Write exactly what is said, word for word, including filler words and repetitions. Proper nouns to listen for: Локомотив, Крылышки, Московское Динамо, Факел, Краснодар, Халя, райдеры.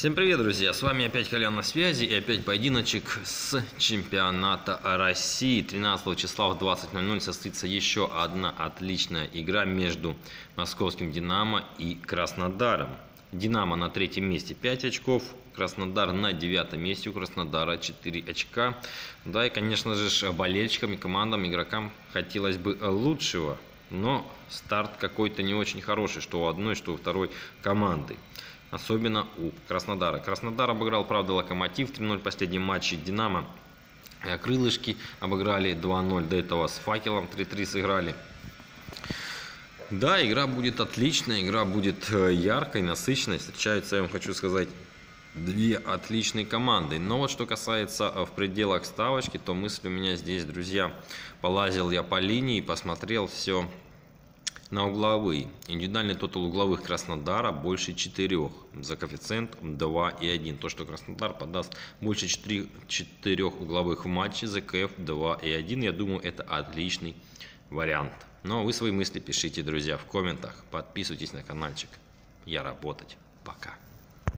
Всем привет, друзья! С вами опять Халя на связи и опять поединочек с чемпионата России. тринадцатого числа в двадцать ноль ноль состоится еще одна отличная игра между Московским Динамо и Краснодаром. Динамо на третьем месте пять очков, Краснодар на девятом месте, у Краснодара четыре очка. Да и, конечно же, болельщикам и командам, игрокам хотелось бы лучшего, но старт какой-то не очень хороший, что у одной, что у второй команды. Особенно у Краснодара. Краснодар обыграл, правда, Локомотив три ноль в последнем матче. Динамо, Крылышки обыграли два ноль. До этого с Факелом три три сыграли. Да, игра будет отличная, игра будет яркой, насыщенной. Встречаются, я вам хочу сказать, две отличные команды. Но вот что касается в пределах ставочки, то мысль у меня здесь, друзья. Полазил я по линии, посмотрел все на угловые. Индивидуальный тотал угловых Краснодара больше четырёх. За коэффициент два и один. То, что Краснодар подаст больше четырёх угловых в матче, за КФ два и один. Я думаю, это отличный вариант. Но вы свои мысли пишите, друзья, в комментах. Подписывайтесь на каналчик. Я работать. Пока.